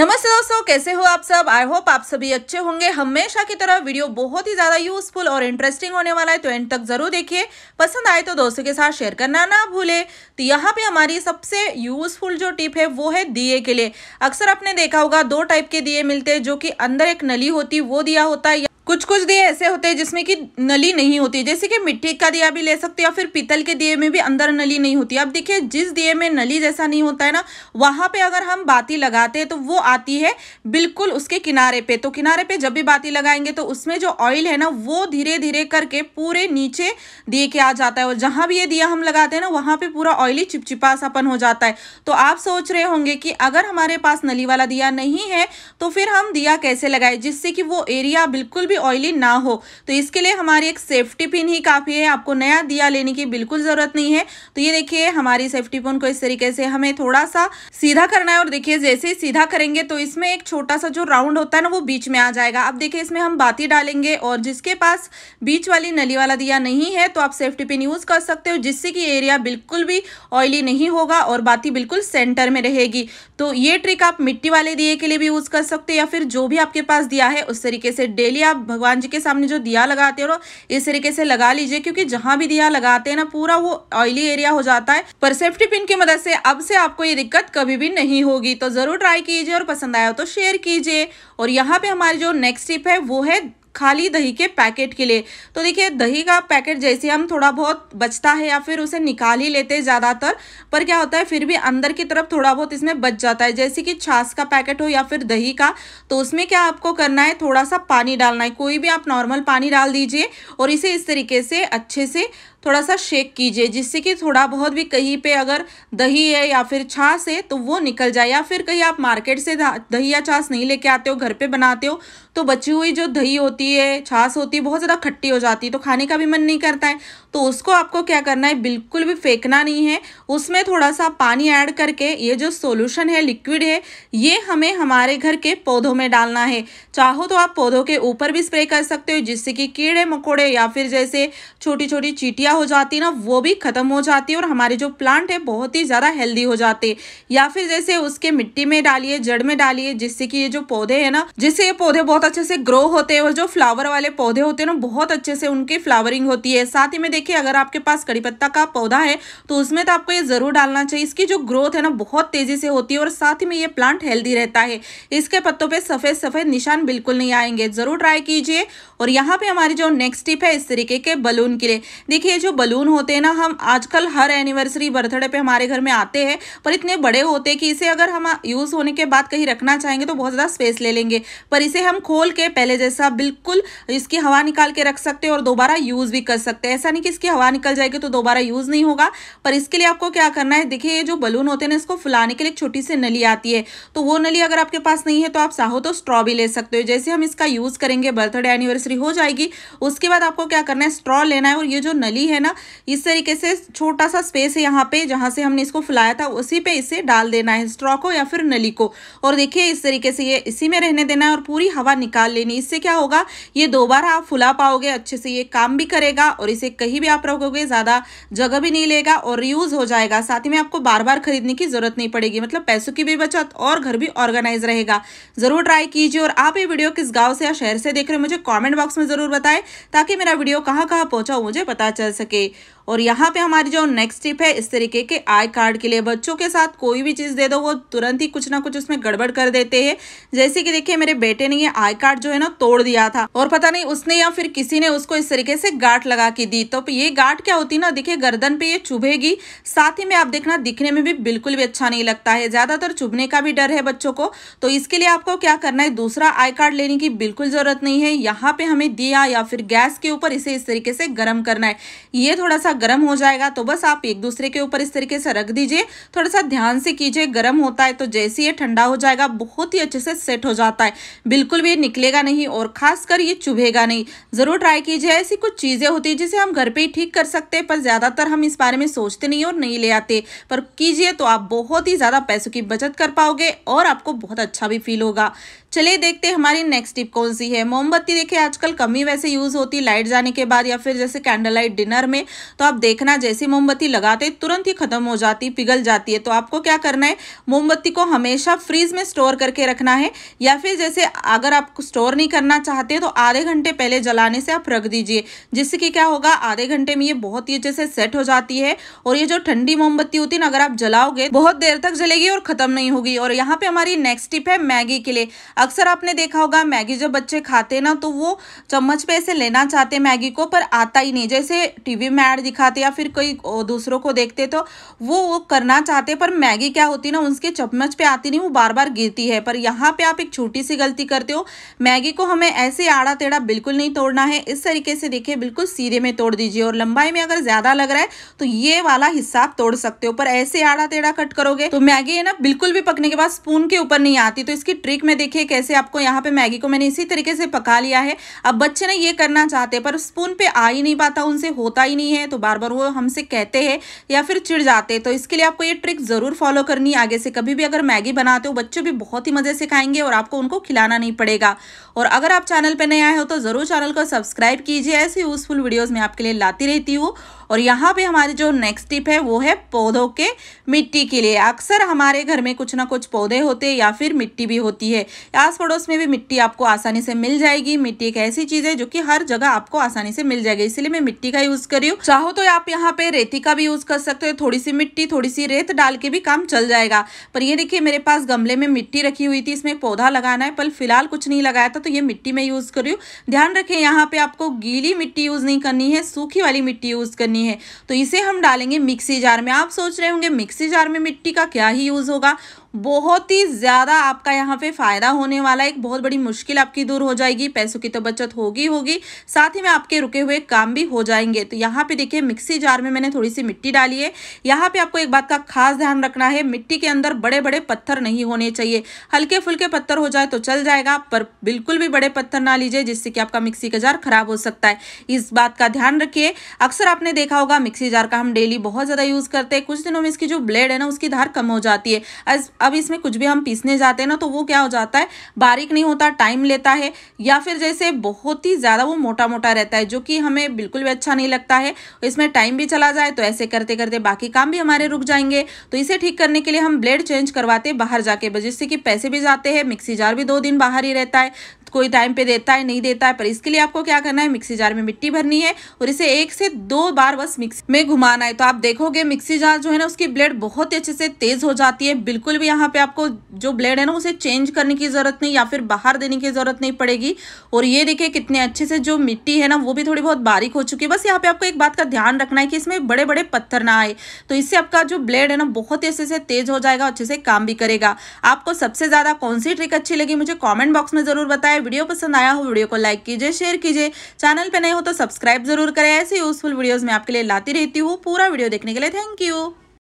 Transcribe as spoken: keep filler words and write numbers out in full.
नमस्ते दोस्तों, कैसे हो आप सब। आई होप आप सभी अच्छे होंगे। हमेशा की तरह वीडियो बहुत ही ज़्यादा यूजफुल और इंटरेस्टिंग होने वाला है, तो एंड तक ज़रूर देखिए। पसंद आए तो दोस्तों के साथ शेयर करना ना भूले। तो यहाँ पे हमारी सबसे यूजफुल जो टिप है वो है दिए के लिए। अक्सर आपने देखा होगा दो टाइप के दिए मिलते हैं, जो कि अंदर एक नली होती वो दिया होता है, कुछ कुछ दिए ऐसे होते हैं जिसमें कि नली नहीं होती, जैसे कि मिट्टी का दिया भी ले सकते हो या फिर पीतल के दिए में भी अंदर नली नहीं होती। अब देखिए, जिस दिए में नली जैसा नहीं होता है ना, वहाँ पे अगर हम बाती लगाते हैं तो वो आती है बिल्कुल उसके किनारे पे। तो किनारे पे जब भी बाती लगाएंगे तो उसमें जो ऑयल है ना वो धीरे धीरे करके पूरे नीचे दिए के आ जाता है, और जहाँ भी ये दिया हम लगाते हैं ना वहाँ पर पूरा ऑयली चिपचिपासापन हो जाता है। तो आप सोच रहे होंगे कि अगर हमारे पास नली वाला दिया नहीं है तो फिर हम दिया कैसे लगाए जिससे कि वो एरिया बिल्कुल ऑयली ना हो। तो इसके लिए हमारी एक सेफ्टी पिन ही काफी है, आपको नया दिया लेने की बिल्कुल जरूरत नहीं है। तो ये देखिए, हमारी सेफ्टी पिन को इस तरीके से हमें थोड़ा सा सीधा करना है, और देखिए जैसे ही सीधा करेंगे तो इसमें एक छोटा सा जो राउंड होता है ना वो बीच में आ जाएगा। अब देखिए, इसमें हम बाती डालेंगे, और जिसके पास बीच वाली नली वाला दिया नहीं है तो आप सेफ्टी पिन यूज कर सकते हो, जिससे कि एरिया बिल्कुल भी ऑयली नहीं होगा और बाती बिल्कुल सेंटर में रहेगी। तो ये ट्रिक आप मिट्टी वाले दिए के लिए भी यूज कर सकते हो, या फिर जो भी आपके पास दिया है उस तरीके से डेली आप भगवान जी के सामने जो दिया लगाते हो इस तरीके से लगा लीजिए, क्योंकि जहां भी दिया लगाते हैं ना पूरा वो ऑयली एरिया हो जाता है। पर सेफ्टी पिन की मदद से अब से आपको ये दिक्कत कभी भी नहीं होगी। तो जरूर ट्राई कीजिए, और पसंद आया हो तो शेयर कीजिए। और यहाँ पे हमारी जो नेक्स्ट टिप है वो है खाली दही के पैकेट के लिए। तो देखिए, दही का पैकेट जैसे हम थोड़ा बहुत बचता है या फिर उसे निकाल ही लेते हैं ज़्यादातर, पर क्या होता है फिर भी अंदर की तरफ थोड़ा बहुत इसमें बच जाता है, जैसे कि छाछ का पैकेट हो या फिर दही का। तो उसमें क्या आपको करना है, थोड़ा सा पानी डालना है, कोई भी आप नॉर्मल पानी डाल दीजिए, और इसे इस तरीके से अच्छे से थोड़ा सा शेक कीजिए, जिससे कि थोड़ा बहुत भी कहीं पे अगर दही है या फिर छाछ है तो वो निकल जाए। या फिर कहीं आप मार्केट से दही या छाछ नहीं लेके आते हो, घर पे बनाते हो, तो बची हुई जो दही होती है, छाछ होती है, बहुत ज़्यादा खट्टी हो जाती है, तो खाने का भी मन नहीं करता है। तो उसको आपको क्या करना है, बिल्कुल भी फेंकना नहीं है, उसमें थोड़ा सा पानी ऐड करके ये जो सोल्यूशन है, लिक्विड है, ये हमें हमारे घर के पौधों में डालना है। चाहो तो आप पौधों के ऊपर भी स्प्रे कर सकते हो, जिससे कि कीड़े मकोड़े या फिर जैसे छोटी छोटी चींटियाँ हो जाती ना वो भी खत्म हो जाती है, और हमारे जो प्लांट है बहुत ही ज़्यादा हेल्दी हो जाते। या फिर जैसे उसके मिट्टी में डालिए, जड़ में डालिए, जिससे कि ये जो पौधे है ना, जिससे ये पौधे बहुत अच्छे से ग्रो होते हैं, और जो फ्लावर वाले पौधे होते हैं ना बहुत अच्छे से उनकी फ्लावरिंग होती है। साथ ही में देखिए, अगर आपके पास कड़ी पत्ता का पौधा है तो उसमें तो आपको ये जरूर डालना चाहिए, इसकी जो ग्रोथ है ना बहुत तेजी से होती है, और साथ ही में ये प्लांट हेल्दी रहता है, इसके पत्तों पर सफेद सफेद निशान बिल्कुल नहीं आएंगे। जरूर ट्राई कीजिए। और यहाँ पे हमारी जो नेक्स्ट टिप है इस तरीके के बलून के लिए। देखिए, जो बलून होते हैं ना, हम आजकल हर एनिवर्सरी बर्थडे पे हमारे घर में आते हैं, पर इतने बड़े होते हैं कि इसे अगर हम यूज़ होने के बाद कहीं रखना चाहेंगे तो बहुत ज़्यादा स्पेस ले लेंगे। पर इसे हम खोल के पहले जैसा बिल्कुल इसकी हवा निकाल के रख सकते हैं, और दोबारा यूज़ भी कर सकते हैं। ऐसा नहीं कि इसकी हवा निकल जाएगी तो दोबारा यूज़ नहीं होगा। पर इसके लिए आपको क्या करना है, देखिए ये जो बलून होते हैं ना, इसको फुलाने के लिए एक छोटी सी नली आती है, तो वो नली अगर आपके पास नहीं है तो आप चाहो तो स्ट्रॉ भी ले सकते हो। जैसे हम इसका यूज़ करेंगे, बर्थडे एनिवर्सरी हो जाएगी, उसके बाद आपको क्या करना है, स्ट्रॉ लेना है, और ये जो नली है ना इस तरीके से छोटा सा स्पेस है यहाँ पे, जहाँ से हमने इसको फुलाया था उसी पे इसे डाल देना है, स्ट्रॉ को या फिर नली को। और देखिए इस तरीके से ये इसी में रहने देना है, और पूरी हवा निकाल लेनी। इससे क्या होगा, ये दोबारा आप फुला पाओगे, अच्छे से ये काम भी करेगा, और इसे कहीं भी आप रखोगे ज़्यादा जगह भी नहीं लेगा, और रीयूज हो जाएगा। साथ ही में आपको बार बार खरीदने की जरूरत नहीं पड़ेगी, मतलब पैसों की भी बचत और घर भी ऑर्गेनाइज रहेगा। जरूर ट्राई कीजिए। और आप ये वीडियो किस गाँव से या शहर से देख रहे हो मुझे कॉमेंट बॉक्स में जरूर बताएं, ताकि मेरा वीडियो कहाँ कहाँ पहुँचा मुझे पता चल सके। और यहाँ पे हमारी जो नेक्स्ट टिप है इस तरीके के आई कार्ड के लिए। बच्चों के साथ कोई भी चीज़ दे दो वो तुरंत ही कुछ ना कुछ उसमें गड़बड़ कर देते हैं। जैसे कि देखिए, मेरे बेटे ने ये आई कार्ड जो है ना तोड़ दिया था, और पता नहीं उसने या फिर किसी ने उसको इस तरीके से गांठ लगा के दी। तो ये गांठ क्या होती है ना, देखिए गर्दन पे ये चुभेगी, साथ ही में आप देखना दिखने में भी बिल्कुल भी अच्छा नहीं लगता है, ज़्यादातर चुभने का भी डर है बच्चों को। तो इसके लिए आपको क्या करना है, दूसरा आई कार्ड लेने की बिल्कुल ज़रूरत नहीं है। यहाँ पे हमें दिया या फिर गैस के ऊपर इसे इस तरीके से गर्म करना है, ये थोड़ा सा गरम हो जाएगा तो बस आप एक दूसरे के ऊपर इस तरीके से रख दीजिए, थोड़ा सा ध्यान से कीजिए, गर्म होता है। तो जैसे ये ठंडा हो जाएगा बहुत ही अच्छे से सेट हो जाता है, बिल्कुल भी निकलेगा नहीं, और खासकर ये चुभेगा नहीं। जरूर ट्राई कीजिए। ऐसी कुछ चीजें होती है जिसे हम घर पे ही ठीक कर सकते हैं, पर ज्यादातर हम इस बारे में सोचते नहीं और नहीं ले आते, पर कीजिए तो आप बहुत ही ज्यादा पैसों की बचत कर पाओगे और आपको बहुत अच्छा भी फील होगा। चलिए देखते हैं हमारी नेक्स्ट टिप कौन सी है। मोमबत्ती देखिए आजकल कम ही वैसे यूज होती, लाइट जाने के बाद या फिर जैसे कैंडल लाइट डिनर में, तो आप देखना जैसे मोमबत्ती लगाते तुरंत ही खत्म हो जाती, पिघल जाती है। तो आपको क्या करना है, मोमबत्ती को हमेशा फ्रीज में स्टोर करके रखना है, या फिर जैसे अगर आप स्टोर नहीं करना चाहते तो आधे घंटे पहले जलाने से आप रख दीजिए, जिससे कि क्या होगा आधे घंटे में ये बहुत ही जैसे सेट हो जाती है। और ये जो ठंडी मोमबत्ती होती है ना, अगर आप जलाओगे बहुत देर तक जलेगी और खत्म नहीं होगी। और यहाँ पे हमारी नेक्स्ट टिप है मैगी के लिए। अक्सर आपने देखा होगा मैगी जब बच्चे खाते हैं ना तो वो चम्मच पे ऐसे लेना चाहते हैं मैगी को, पर आता ही नहीं। जैसे टीवी में ऐड दिखाते या फिर कोई दूसरों को देखते तो वो वो करना चाहते, पर मैगी क्या होती ना उनके चम्मच पे आती नहीं, वो बार बार गिरती है। पर यहाँ पे आप एक छोटी सी गलती करते हो, मैगी को हमें ऐसे आड़ा टेढ़ा बिल्कुल नहीं तोड़ना है। इस तरीके से देखिए बिल्कुल सीधे में तोड़ दीजिए, और लंबाई में अगर ज्यादा लग रहा है तो ये वाला हिस्सा आप तोड़ सकते हो, पर ऐसे आड़ा टेढ़ा कट करोगे तो मैगी है ना बिल्कुल भी पकने के बाद स्पून के ऊपर नहीं आती। तो इसकी ट्रिक में देखिए कैसे आपको यहाँ पे मैगी को मैंने इसी तरीके से पका लिया है। अब बच्चे ना ये करना चाहते पर स्पून पे आ ही नहीं पाता, उनसे होता ही नहीं है, तो बार बार वो हमसे कहते हैं या फिर चिढ़ जाते हैं। तो इसके लिए आपको ये ट्रिक जरूर फॉलो करनी है। आगे से कभी भी अगर मैगी बनाते हो बच्चे भी बहुत ही मजे से खाएंगे और आपको उनको खिलाना नहीं पड़ेगा। और अगर आप चैनल पर नए आए हो तो जरूर चैनल को सब्सक्राइब कीजिए, ऐसी यूजफुल वीडियोज मैं आपके लिए लाती रहती हूँ। और यहाँ पे हमारी जो नेक्स्ट टिप है वो है पौधों के मिट्टी के लिए। अक्सर हमारे घर में कुछ ना कुछ पौधे होते हैं या फिर मिट्टी भी होती है, आस पड़ोस में भी मिट्टी आपको आसानी से मिल जाएगी। मिट्टी एक ऐसी चीज है जो कि हर जगह आपको आसानी से मिल जाएगी, इसलिए मैं मिट्टी का यूज कर रही हूँ। चाहो तो आप यहाँ पे रेती का भी यूज कर सकते हो, थोड़ी सी मिट्टी थोड़ी सी रेत डाल के भी काम चल जाएगा। पर ये देखिए मेरे पास गमले में मिट्टी रखी हुई थी, इसमें पौधा लगाना है पर फिलहाल कुछ नहीं लगाया था, तो ये मिट्टी मैं यूज कर रही हूँ। ध्यान रखें यहाँ पे आपको गीली मिट्टी यूज नहीं करनी है, सूखी वाली मिट्टी यूज करनी है। तो इसे हम डालेंगे मिक्सी जार में। आप सोच रहे होंगे मिक्सी जार में मिट्टी का क्या ही यूज होगा, बहुत ही ज़्यादा आपका यहाँ पे फ़ायदा होने वाला है। एक बहुत बड़ी मुश्किल आपकी दूर हो जाएगी, पैसों की तो बचत होगी होगी साथ ही में आपके रुके हुए काम भी हो जाएंगे। तो यहाँ पे देखिए मिक्सी जार में मैंने थोड़ी सी मिट्टी डाली है। यहाँ पे आपको एक बात का खास ध्यान रखना है, मिट्टी के अंदर बड़े बड़े पत्थर नहीं होने चाहिए, हल्के फुल्के पत्थर हो जाए तो चल जाएगा, पर बिल्कुल भी बड़े पत्थर ना लीजिए जिससे कि आपका मिक्सी का जार खराब हो सकता है। इस बात का ध्यान रखिए। अक्सर आपने देखा होगा मिक्सी जार का हम डेली बहुत ज़्यादा यूज़ करते हैं, कुछ दिनों में इसकी जो ब्लेड है ना उसकी धार कम हो जाती है। अब इसमें कुछ भी हम पीसने जाते हैं ना तो वो क्या हो जाता है, बारीक नहीं होता, टाइम लेता है, या फिर जैसे बहुत ही ज़्यादा वो मोटा मोटा रहता है, जो कि हमें बिल्कुल भी अच्छा नहीं लगता है। इसमें टाइम भी चला जाए तो ऐसे करते करते बाकी काम भी हमारे रुक जाएंगे। तो इसे ठीक करने के लिए हम ब्लेड चेंज करवाते बाहर जाके, जिससे कि पैसे भी जाते हैं, मिक्सी जार भी दो दिन बाहर ही रहता है, कोई टाइम पे देता है नहीं देता है। पर इसके लिए आपको क्या करना है, मिक्सी जार में मिट्टी भरनी है और इसे एक से दो बार बस मिक्सी में घुमाना है। तो आप देखोगे मिक्सी जार जो है ना उसकी ब्लेड बहुत अच्छे से तेज हो जाती है। बिल्कुल भी यहाँ पे आपको जो ब्लेड है ना उसे चेंज करने की जरूरत नहीं या फिर बाहर देने की जरूरत नहीं पड़ेगी। और ये देखिए कितने अच्छे से जो मिट्टी है ना वो भी थोड़ी बहुत बारीक हो चुकी है। बस यहाँ पे आपको एक बात का ध्यान रखना है कि इसमें बड़े बड़े पत्थर ना आए, तो इससे आपका जो ब्लेड है ना बहुत अच्छे से तेज हो जाएगा, अच्छे से काम भी करेगा। आपको सबसे ज्यादा कौन सी ट्रिक अच्छी लगी मुझे कॉमेंट बॉक्स में जरूर बताएं। वीडियो पसंद आया हो वीडियो को लाइक कीजिए, शेयर कीजिए, चैनल पे नए हो तो सब्सक्राइब जरूर करें, ऐसे यूजफुल वीडियोस मैं आपके लिए लाती रहती हूँ। पूरा वीडियो देखने के लिए थैंक यू।